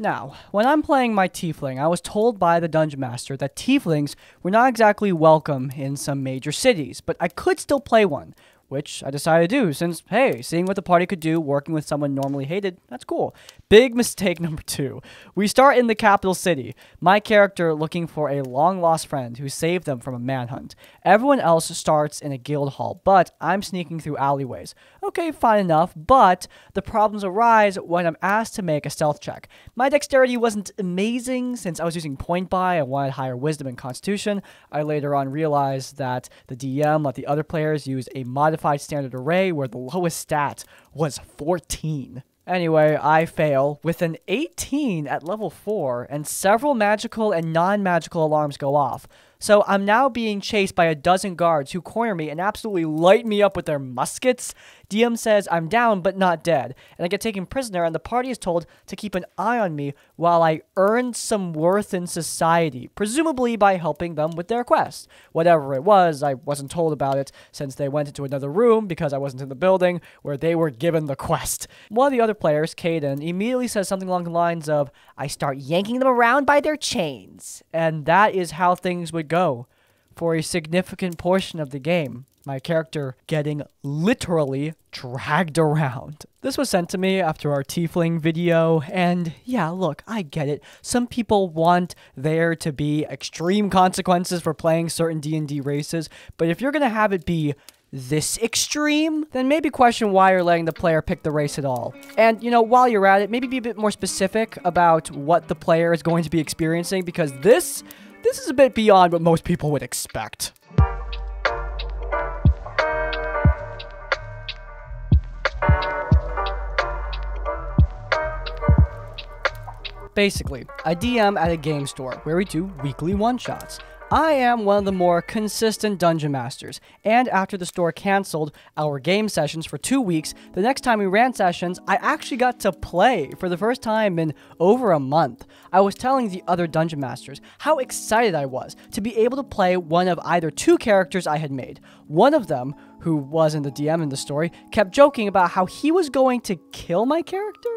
Now, when I'm playing my tiefling, I was told by the dungeon master that tieflings were not exactly welcome in some major cities, but I could still play one, which I decided to do since, hey, seeing what the party could do working with someone normally hated, that's cool. Big mistake number 2. We start in the capital city, my character looking for a long-lost friend who saved them from a manhunt. Everyone else starts in a guild hall, but I'm sneaking through alleyways. Okay, fine enough, but the problems arise when I'm asked to make a stealth check. My dexterity wasn't amazing since I was using point buy and wanted higher wisdom and constitution. I later on realized that the DM let the other players use a modified standard array where the lowest stat was 14. Anyway, I fail with an 18 at level 4 and several magical and non-magical alarms go off. So I'm now being chased by a dozen guards who corner me and absolutely light me up with their muskets. DM says I'm down but not dead, and I get taken prisoner and the party is told to keep an eye on me while I earn some worth in society, presumably by helping them with their quest. Whatever it was, I wasn't told about it since they went into another room because I wasn't in the building where they were given the quest. One of the other players, Caden, immediately says something along the lines of, "I start yanking them around by their chains," and that is how things would go for a significant portion of the game. My character getting literally dragged around. This was sent to me after our tiefling video, and yeah, look, I get it. Some people want there to be extreme consequences for playing certain D&D races, but if you're gonna have it be this extreme, then maybe question why you're letting the player pick the race at all. And, you know, while you're at it, maybe be a bit more specific about what the player is going to be experiencing, because this is a bit beyond what most people would expect. Basically, I DM at a game store where we do weekly one-shots. I am one of the more consistent dungeon masters, and after the store canceled our game sessions for 2 weeks, the next time we ran sessions, I actually got to play for the first time in over a month. I was telling the other dungeon masters how excited I was to be able to play one of either 2 characters I had made. One of them, who wasn't the DM in the story, kept joking about how he was going to kill my character.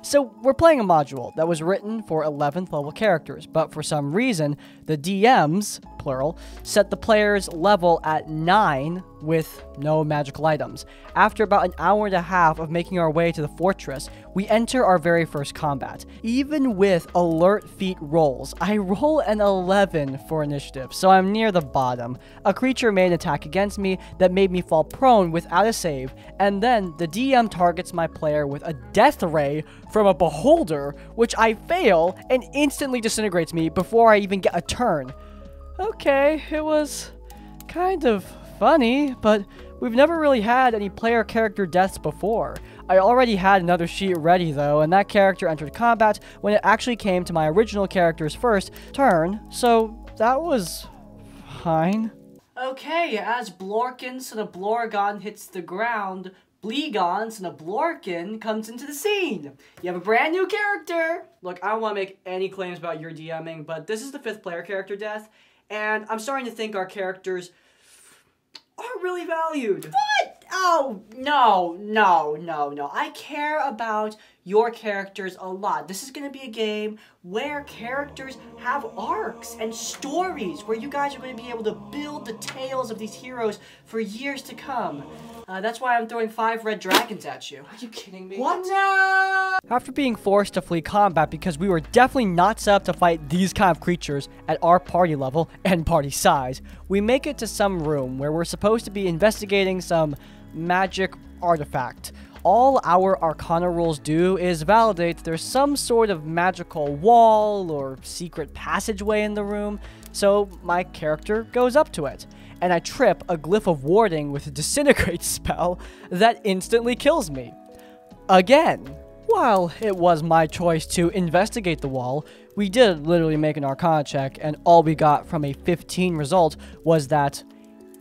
So we're playing a module that was written for 11th level characters, but for some reason, the DMs, plural, set the player's level at 9 with no magical items. After about an hour and a half of making our way to the fortress, we enter our very first combat. Even with alert feat rolls, I roll an 11 for initiative, so I'm near the bottom. A creature made an attack against me that made me fall prone without a save, and then the DM targets my player with a death ray from a beholder, which I fail and instantly disintegrates me before I even get a turn. Okay, it was kind of funny, but we've never really had any player character deaths before. I already had another sheet ready though, and that character entered combat when it actually came to my original character's first turn, so that was fine. Okay, as Blorkins and a Blorgon hits the ground, Bleegons and a Blorkin comes into the scene. You have a brand new character! Look, I don't want to make any claims about your DMing, but this is the 5th player character death, and I'm starting to think our characters are really valued. What? Oh, no. I care about your characters a lot. This is going to be a game where characters have arcs and stories, where you guys are going to be able to build the tales of these heroes for years to come. That's why I'm throwing 5 red dragons at you. Are you kidding me? What? No! After being forced to flee combat because we were definitely not set up to fight these kind of creatures at our party level and party size, we make it to some room where we're supposed to be investigating some magic artifact. All our Arcana rules do is validate that there's some sort of magical wall or secret passageway in the room, so my character goes up to it. And I trip a glyph of warding with a disintegrate spell that instantly kills me. Again. While it was my choice to investigate the wall, we did literally make an Arcana check, and all we got from a 15 result was that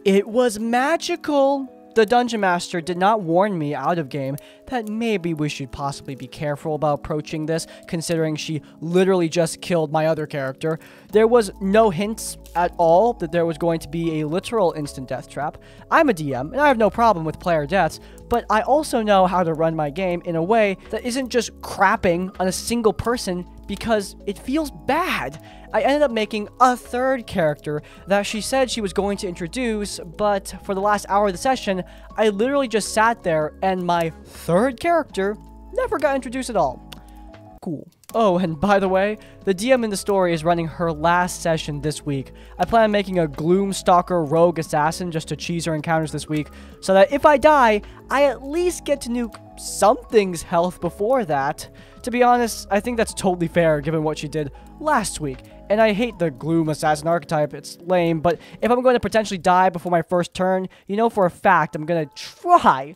it was magical. The dungeon master did not warn me out of game that maybe we should possibly be careful about approaching this, considering she literally just killed my other character. There was no hints at all that there was going to be a literal instant death trap. I'm a DM, and I have no problem with player deaths, but I also know how to run my game in a way that isn't just crapping on a single person because it feels bad. I ended up making a third character that she said she was going to introduce, but for the last hour of the session, I literally just sat there and my third character never got introduced at all. Cool. Oh, and by the way, the DM in the story is running her last session this week. I plan on making a Gloomstalker rogue assassin just to cheese her encounters this week, so that if I die, I at least get to nuke something's health before that. To be honest, I think that's totally fair given what she did last week. And I hate the Gloom Assassin archetype, it's lame, but if I'm going to potentially die before my first turn, you know for a fact I'm going to try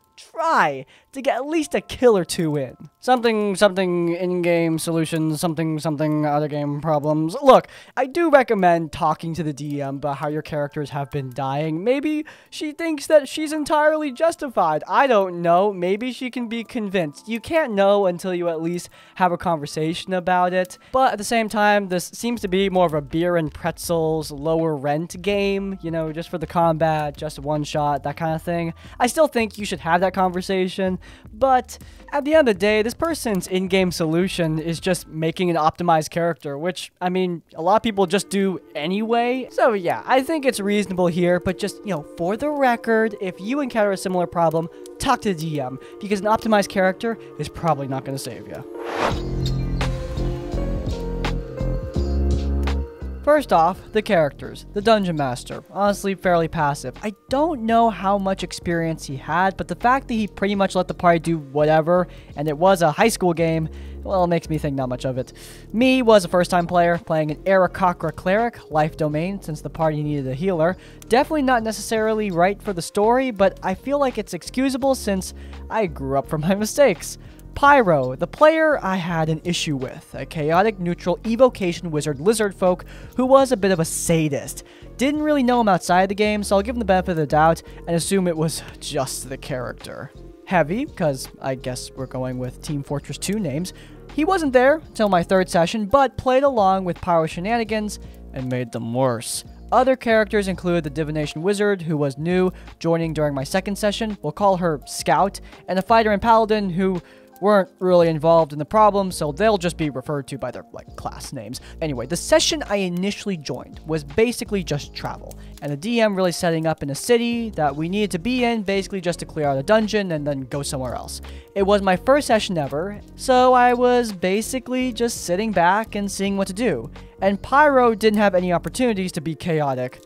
to get at least a kill or two in. Something in-game solutions, something other game problems. Look, I do recommend talking to the DM about how your characters have been dying. Maybe she thinks that she's entirely justified. I don't know. Maybe she can be convinced. You can't know until you at least have a conversation about it. But at the same time, this seems to be more of a beer and pretzels, lower rent game, you know, just for the combat, just one shot, that kind of thing. I still think you should have that conversation, but at the end of the day, this person's in-game solution is just making an optimized character, which, I mean, a lot of people just do anyway. So yeah, I think it's reasonable here, but just, you know, for the record, if you encounter a similar problem, talk to the DM, because an optimized character is probably not going to save you. First off, the characters. The Dungeon Master. Honestly, fairly passive. I don't know how much experience he had, but the fact that he pretty much let the party do whatever, and it was a high school game, well, it makes me think not much of it. Me was a first-time player, playing an Arakocra Cleric, life domain, since the party needed a healer. Definitely not necessarily right for the story, but I feel like it's excusable since I grew up from my mistakes. Pyro, the player I had an issue with, a chaotic neutral evocation wizard lizardfolk who was a bit of a sadist. Didn't really know him outside the game, so I'll give him the benefit of the doubt and assume it was just the character. Heavy, because I guess we're going with Team Fortress 2 names. He wasn't there until my third session, but played along with Pyro shenanigans and made them worse. Other characters include the Divination Wizard, who was new, joining during my second session, we'll call her Scout, and a Fighter and Paladin who weren't really involved in the problem, so they'll just be referred to by their, like, class names. Anyway, the session I initially joined was basically just travel, and the DM really setting up in a city that we needed to be in, basically just to clear out a dungeon and then go somewhere else. It was my first session ever, so I was basically just sitting back and seeing what to do, and Pyro didn't have any opportunities to be chaotic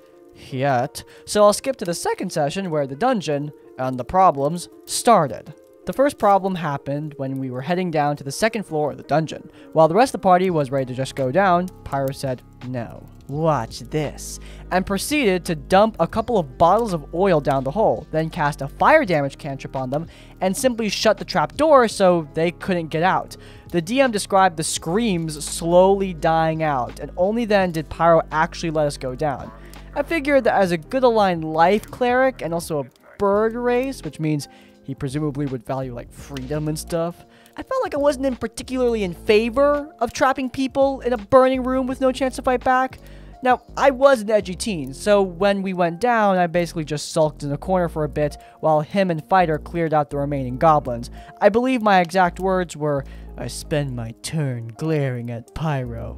yet, so I'll skip to the second session where the dungeon and the problems started. The first problem happened when we were heading down to the second floor of the dungeon. While the rest of the party was ready to just go down, Pyro said, "No, watch this," and proceeded to dump a couple of bottles of oil down the hole, then cast a fire damage cantrip on them, and simply shut the trap door so they couldn't get out. The DM described the screams slowly dying out, and only then did Pyro actually let us go down. I figured that as a good aligned life cleric and also a bird race, which means he presumably would value, like, freedom and stuff. I felt like I wasn't particularly in favor of trapping people in a burning room with no chance to fight back. Now, I was an edgy teen, so when we went down, I basically just sulked in a corner for a bit while him and Fighter cleared out the remaining goblins. I believe my exact words were, "I spend my turn glaring at Pyro."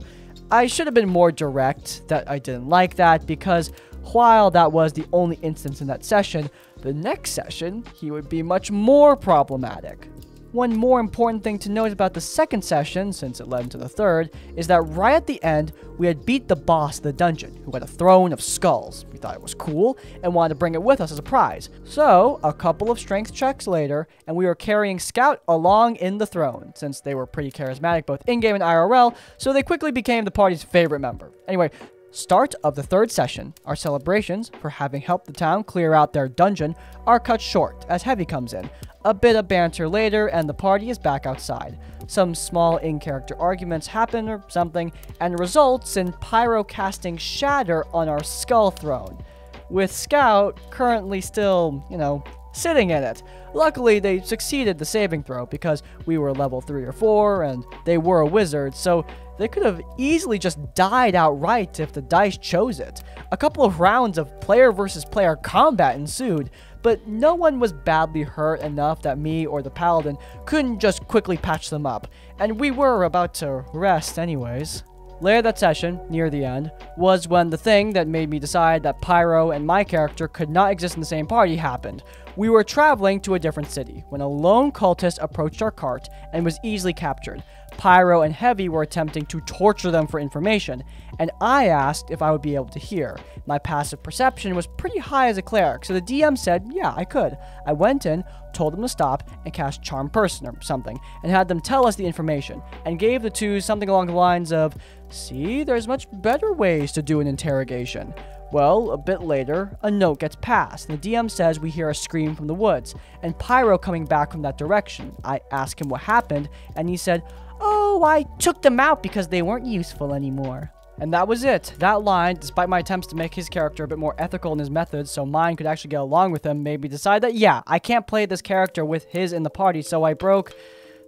I should have been more direct that I didn't like that, because while that was the only instance in that session, the next session, he would be much more problematic. One more important thing to note about the second session, since it led into the third, is that right at the end, we had beat the boss of the dungeon, who had a throne of skulls. We thought it was cool, and wanted to bring it with us as a prize. So, a couple of strength checks later, and we were carrying Scout along in the throne, since they were pretty charismatic both in-game and IRL, so they quickly became the party's favorite member. Anyway, start of the third session, our celebrations for having helped the town clear out their dungeon are cut short as Heavy comes in. A bit of banter later and the party is back outside. Some small in-character arguments happen or something and results in Pyro casting Shatter on our skull throne. With Scout currently still, you know, sitting in it. Luckily, they succeeded the saving throw because we were level 3 or 4 and they were a wizard, so they could have easily just died outright if the dice chose it. A couple of rounds of player versus player combat ensued, but no one was badly hurt enough that me or the paladin couldn't just quickly patch them up, and we were about to rest anyways. Later that session, near the end, was when the thing that made me decide that Pyro and my character could not exist in the same party happened. We were traveling to a different city when a lone cultist approached our cart and was easily captured. Pyro and Heavy were attempting to torture them for information, and I asked if I would be able to hear. My passive perception was pretty high as a cleric, so the DM said, yeah, I could. I went in, told them to stop, and cast Charm Person or something, and had them tell us the information, and gave the two something along the lines of, see, there's much better ways to do an interrogation. Well, a bit later, a note gets passed, and the DM says we hear a scream from the woods, and Pyro coming back from that direction. I asked him what happened, and he said, oh, I took them out because they weren't useful anymore. And that was it. That line, despite my attempts to make his character a bit more ethical in his methods so mine could actually get along with him, made me decide that, yeah, I can't play this character with his in the party, so I broke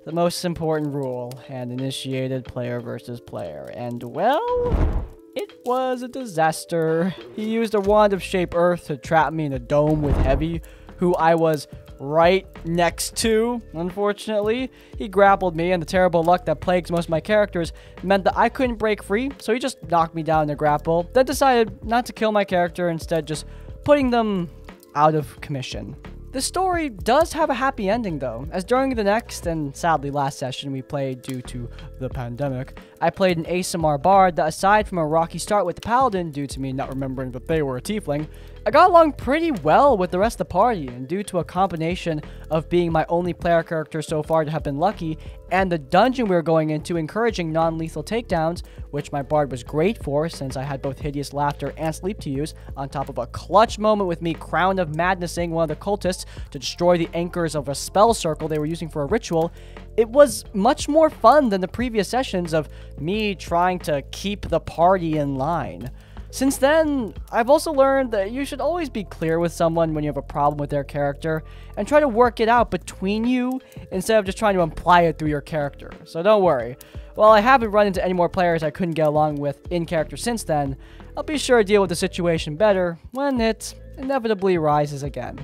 the most important rule and initiated player versus player. And, well, it was a disaster. He used a wand of Shape Earth to trap me in a dome with Heavy, who I was right next to, unfortunately. He grappled me, and the terrible luck that plagues most of my characters meant that I couldn't break free, so he just knocked me down in a grapple, then decided not to kill my character, instead just putting them out of commission. The story does have a happy ending though, as during the next and sadly last session we played due to the pandemic, I played an ASMR bard that aside from a rocky start with the paladin due to me not remembering that they were a tiefling, I got along pretty well with the rest of the party, and due to a combination of being my only player character so far to have been lucky, and the dungeon we were going into encouraging non-lethal takedowns, which my bard was great for since I had both hideous laughter and sleep to use, on top of a clutch moment with me crown of madnessing one of the cultists to destroy the anchors of a spell circle they were using for a ritual, it was much more fun than the previous sessions of me trying to keep the party in line. Since then, I've also learned that you should always be clear with someone when you have a problem with their character and try to work it out between you instead of just trying to imply it through your character. So don't worry. While I haven't run into any more players I couldn't get along with in character since then, I'll be sure to deal with the situation better when it inevitably rises again.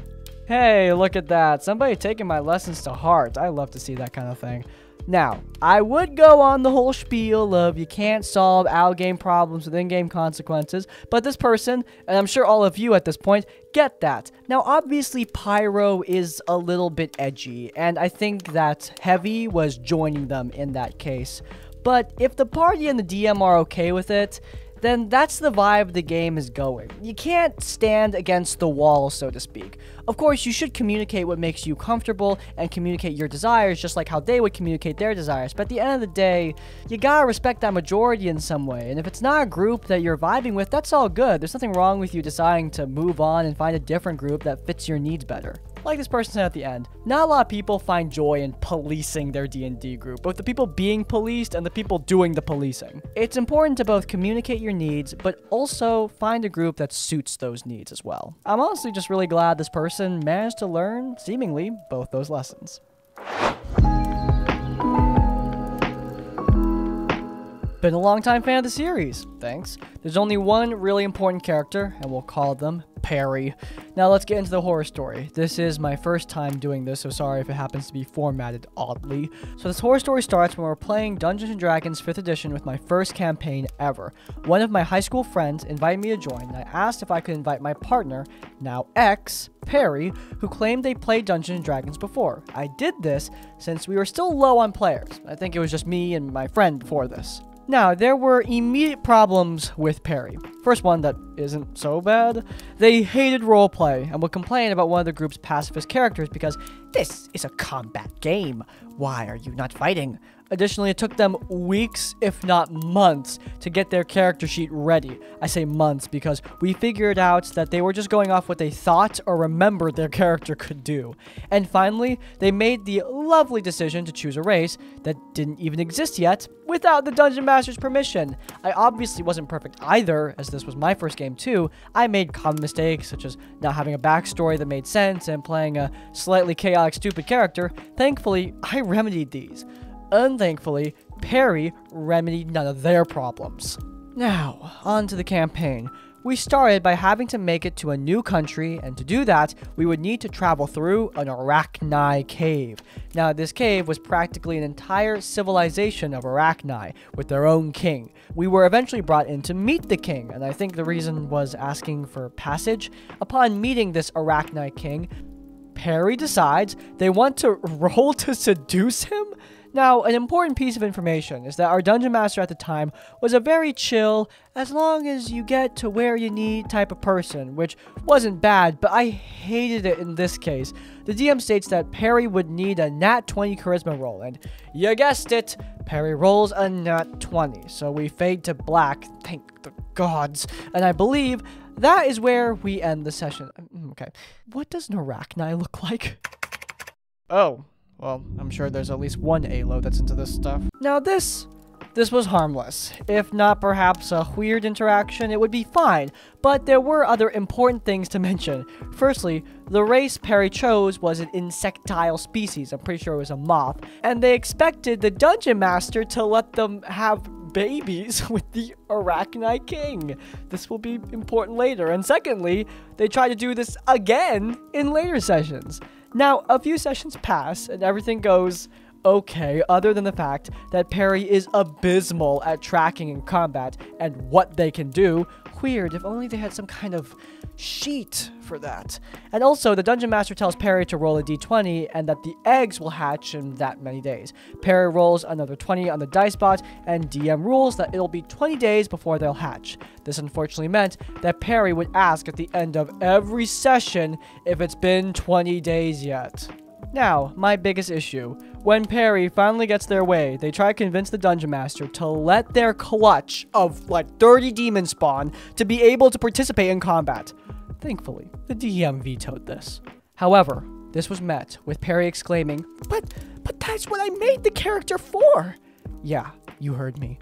Hey, look at that. Somebody taking my lessons to heart. I love to see that kind of thing. Now, I would go on the whole spiel of you can't solve out-game problems with in-game consequences, but this person, and I'm sure all of you at this point, get that. Now, obviously, Pyro is a little bit edgy, and I think that Heavy was joining them in that case. But if the party and the DM are okay with it, then that's the vibe the game is going. You can't stand against the wall, so to speak. Of course, you should communicate what makes you comfortable and communicate your desires just like how they would communicate their desires, but at the end of the day, you gotta respect that majority in some way, and if it's not a group that you're vibing with, that's all good. There's nothing wrong with you deciding to move on and find a different group that fits your needs better. Like this person said at the end, not a lot of people find joy in policing their D&D group, both the people being policed and the people doing the policing. It's important to both communicate your needs, but also find a group that suits those needs as well. I'm honestly just really glad this person managed to learn, seemingly, both those lessons. Been a long-time fan of the series, thanks. There's only one really important character, and we'll call them Perry. Now let's get into the horror story. This is my first time doing this, so sorry if it happens to be formatted oddly. So this horror story starts when we're playing Dungeons & Dragons 5th edition with my first campaign ever. One of my high school friends invited me to join, and I asked if I could invite my partner, now ex, Perry, who claimed they played Dungeons & Dragons before. I did this since we were still low on players. I think it was just me and my friend before this. Now, there were immediate problems with Perry. First one that isn't so bad. They hated roleplay and would complain about one of the group's pacifist characters because, this is a combat game. Why are you not fighting? Additionally, it took them weeks, if not months, to get their character sheet ready. I say months because we figured out that they were just going off what they thought or remembered their character could do. And finally, they made the lovely decision to choose a race that didn't even exist yet without the Dungeon Master's permission. I obviously wasn't perfect either, as this was my first game too. I made common mistakes such as not having a backstory that made sense and playing a slightly chaotic, stupid character. Thankfully, I remedied these. Unthankfully, Perry remedied none of their problems. Now, on to the campaign. We started by having to make it to a new country, and to do that, we would need to travel through an Arachni cave. Now, this cave was practically an entire civilization of Arachni, with their own king. We were eventually brought in to meet the king, and I think the reason was asking for passage. Upon meeting this Arachni king, Perry decides they want to roll to seduce him? Now, an important piece of information is that our Dungeon Master at the time was a very chill, as long as you get to where you need type of person, which wasn't bad, but I hated it in this case. The DM states that Perry would need a nat 20 charisma roll, and you guessed it, Perry rolls a nat 20, so we fade to black, thank the gods, and I believe that is where we end the session. Okay, what does an Arachni look like? Oh. Well, I'm sure there's at least one Alo that's into this stuff. Now this was harmless. If not perhaps a weird interaction, it would be fine. But there were other important things to mention. Firstly, the race Perry chose was an insectile species. I'm pretty sure it was a moth. And they expected the Dungeon Master to let them have babies with the Arachni King. This will be important later. And secondly, they tried to do this again in later sessions. Now, a few sessions pass, and everything goes okay, other than the fact that Perry is abysmal at tracking in combat and what they can do. Weird, if only they had some kind of sheet for that. And also, the Dungeon Master tells Perry to roll a d20 and that the eggs will hatch in that many days. Perry rolls another 20 on the dice bot, and DM rules that it'll be 20 days before they'll hatch. This unfortunately meant that Perry would ask at the end of every session if it's been 20 days yet. Now, my biggest issue. When Perry finally gets their way, they try to convince the Dungeon Master to let their clutch of, like, 30 demons spawn to be able to participate in combat. Thankfully, the DM vetoed this. However, this was met with Perry exclaiming, But that's what I made the character for! Yeah, you heard me.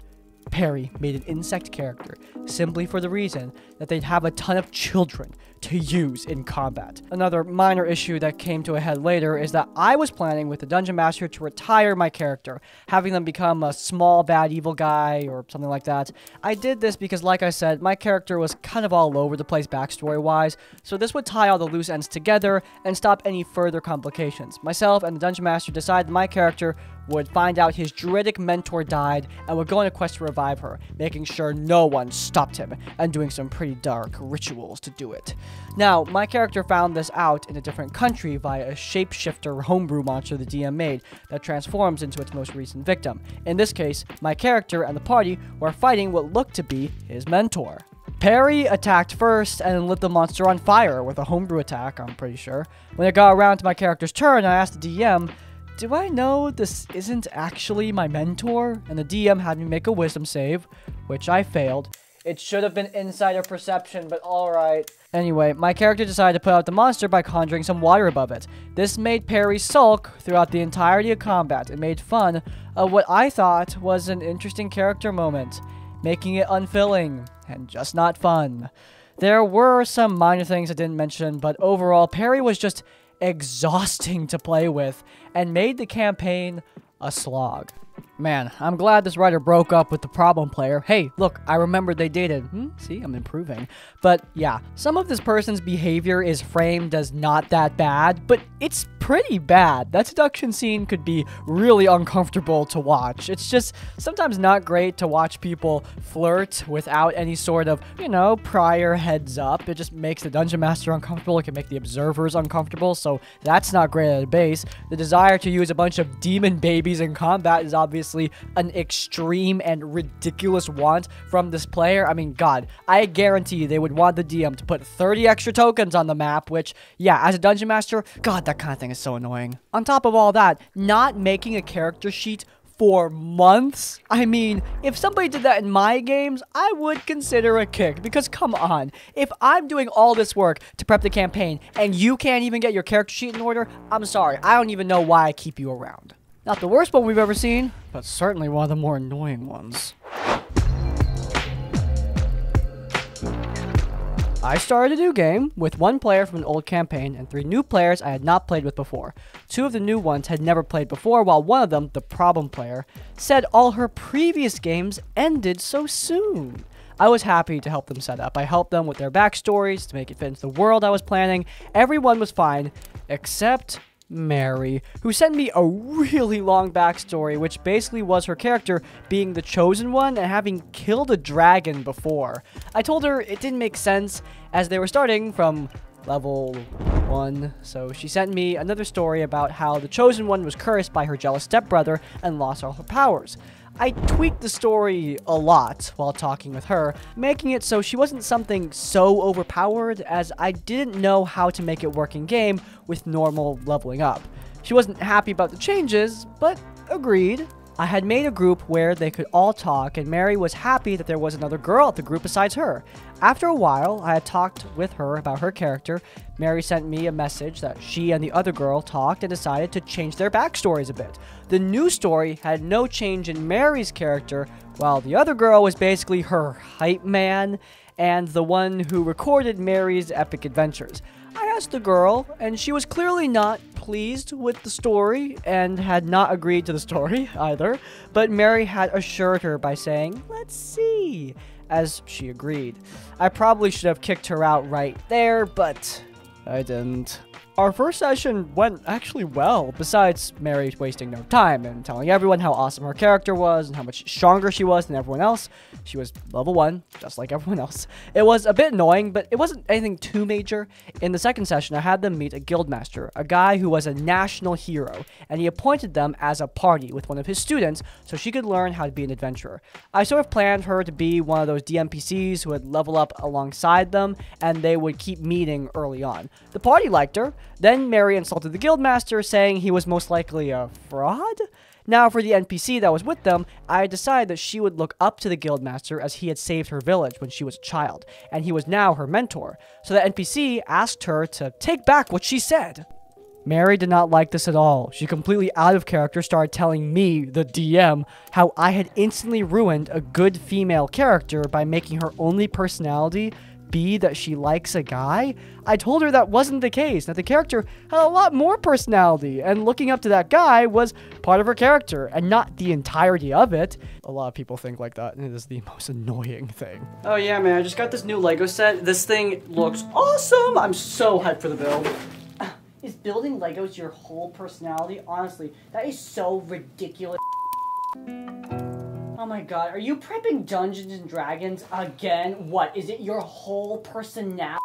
Perry made an insect character simply for the reason that they'd have a ton of children to use in combat. Another minor issue that came to a head later is that I was planning with the Dungeon Master to retire my character, having them become a small bad evil guy or something like that. I did this because, like I said, my character was kind of all over the place backstory wise, so this would tie all the loose ends together and stop any further complications. Myself and the Dungeon Master decided my character would find out his druidic mentor died and would go on a quest to revive her, making sure no one stopped him, and doing some pretty dark rituals to do it. Now, my character found this out in a different country via a shapeshifter homebrew monster the DM made that transforms into its most recent victim. In this case, my character and the party were fighting what looked to be his mentor. Perry attacked first and lit the monster on fire with a homebrew attack, I'm pretty sure. When it got around to my character's turn, I asked the DM, do I know this isn't actually my mentor? And the DM had me make a wisdom save, which I failed. It should have been insider perception, but alright. Anyway, my character decided to put out the monster by conjuring some water above it. This made Perry sulk throughout the entirety of combat and made fun of what I thought was an interesting character moment, making it unfilling and just not fun. There were some minor things I didn't mention, but overall, Perry was just exhausting to play with and made the campaign a slog. Man, I'm glad this writer broke up with the problem player. Hey, look, I remembered they dated. See, I'm improving. But yeah, some of this person's behavior is framed as not that bad, but it's pretty bad. That seduction scene could be really uncomfortable to watch. It's just sometimes not great to watch people flirt without any sort of, you know, prior heads up. It just makes the Dungeon Master uncomfortable. It can make the observers uncomfortable, so that's not great at a base. The desire to use a bunch of demon babies in combat is obviously an extreme and ridiculous want from this player. I mean, God, I guarantee they would want the DM to put 30 extra tokens on the map, which, yeah, as a Dungeon Master, God, that kind of thing is so annoying. On top of all that, not making a character sheet for months. I mean, if somebody did that in my games, I would consider a kick, because come on, if I'm doing all this work to prep the campaign and you can't even get your character sheet in order, I'm sorry, I don't even know why I keep you around. Not the worst one we've ever seen, but certainly one of the more annoying ones. I started a new game with one player from an old campaign and 3 new players I had not played with before. 2 of the new ones had never played before, while one of them, the problem player, said all her previous games ended so soon. I was happy to help them set up. I helped them with their backstories to make it fit into the world I was planning. Everyone was fine, except Mary, who sent me a really long backstory, which basically was her character being the chosen one and having killed a dragon before. I told her it didn't make sense as they were starting from level 1, so she sent me another story about how the chosen one was cursed by her jealous stepbrother and lost all her powers. I tweaked the story a lot while talking with her, making it so she wasn't something so overpowered, as I didn't know how to make it work in game with normal leveling up. She wasn't happy about the changes, but agreed. I had made a group where they could all talk, and Mary was happy that there was another girl at the group besides her. After a while, I had talked with her about her character. Mary sent me a message that she and the other girl talked and decided to change their backstories a bit. The new story had no change in Mary's character, while the other girl was basically her hype man and the one who recorded Mary's epic adventures. I asked the girl, and she was clearly not pleased with the story and had not agreed to the story either, but Mary had assured her by saying, "Let's see," as she agreed. I probably should have kicked her out right there, but I didn't. Our first session went actually well, besides Mary wasting no time and telling everyone how awesome her character was and how much stronger she was than everyone else. She was level 1, just like everyone else. It was a bit annoying, but it wasn't anything too major. In the second session, I had them meet a guildmaster, a guy who was a national hero, and he appointed them as a party with one of his students so she could learn how to be an adventurer. I sort of planned her to be one of those DMPCs who would level up alongside them, and they would keep meeting early on. The party liked her. Then Mary insulted the guildmaster, saying he was most likely a fraud? Now, for the NPC that was with them, I decided that she would look up to the guildmaster, as he had saved her village when she was a child, and he was now her mentor. So the NPC asked her to take back what she said. Mary did not like this at all. She completely out of character started telling me, the DM, how I had instantly ruined a good female character by making her only personality be that she likes a guy. I told her that wasn't the case, that the character had a lot more personality, and looking up to that guy was part of her character and not the entirety of it. A lot of people think like that, and it is the most annoying thing. Oh yeah, man, I just got this new Lego set. This thing looks awesome. I'm so hyped for the build. Is building Legos your whole personality? Honestly, that is so ridiculous. Oh my god, are you prepping Dungeons and Dragons again? What, is it your whole personality?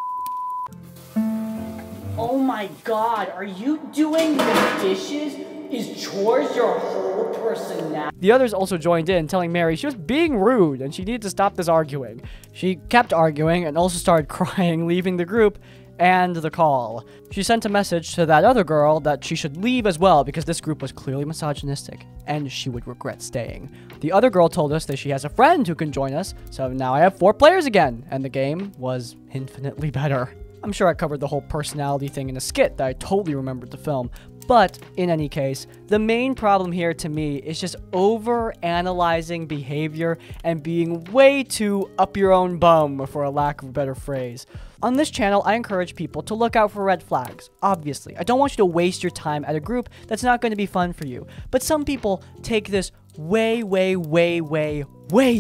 Oh my god, are you doing the dishes? Is chores your whole personality? The others also joined in, telling Mary she was being rude and she needed to stop this arguing. She kept arguing and also started crying, leaving the group and the call. She sent a message to that other girl that she should leave as well, because this group was clearly misogynistic and she would regret staying. The other girl told us that she has a friend who can join us, so now I have 4 players again, and the game was infinitely better. I'm sure I covered the whole personality thing in a skit that I totally remembered to film, but in any case, the main problem here to me is just over-analyzing behavior and being way too up your own bum, for a lack of a better phrase. On this channel, I encourage people to look out for red flags, obviously. I don't want you to waste your time at a group that's not going to be fun for you, but some people take this way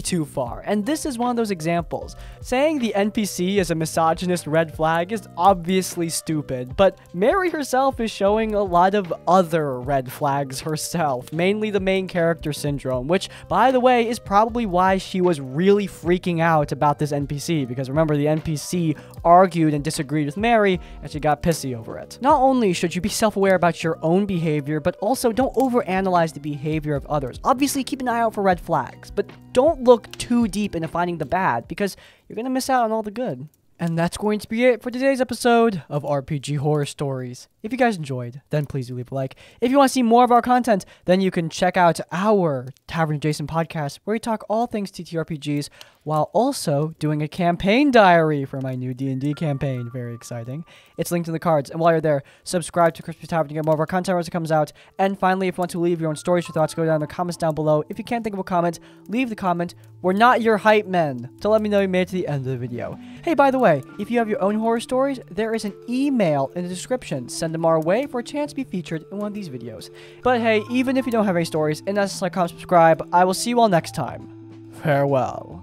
too far, and this is one of those examples. Saying the NPC is a misogynist red flag is obviously stupid, but Mary herself is showing a lot of other red flags herself, mainly the main character syndrome, which, by the way, is probably why she was really freaking out about this NPC, because remember, the NPC argued and disagreed with Mary, and she got pissy over it. Not only should you be self-aware about your own behavior, but also don't overanalyze the behavior of others. Obviously, keep an eye out for red flags, but don't look too deep into finding the bad, because you're going to miss out on all the good. And that's going to be it for today's episode of RPG Horror Stories. If you guys enjoyed, then please do leave a like. If you want to see more of our content, then you can check out our Tavern Adjacent podcast, where we talk all things TTRPGs, while also doing a campaign diary for my new D&D campaign. Very exciting. It's linked in the cards. And while you're there, subscribe to Crispy's Tavern to get more of our content as it comes out. And finally, if you want to leave your own stories or thoughts, go down in the comments down below. If you can't think of a comment, leave the comment. We're not your hype men. So let me know you made it to the end of the video. Hey, by the way, if you have your own horror stories, there is an email in the description. Send them our way for a chance to be featured in one of these videos. But hey, even if you don't have any stories, and that's like, comment, subscribe, I will see you all next time. Farewell.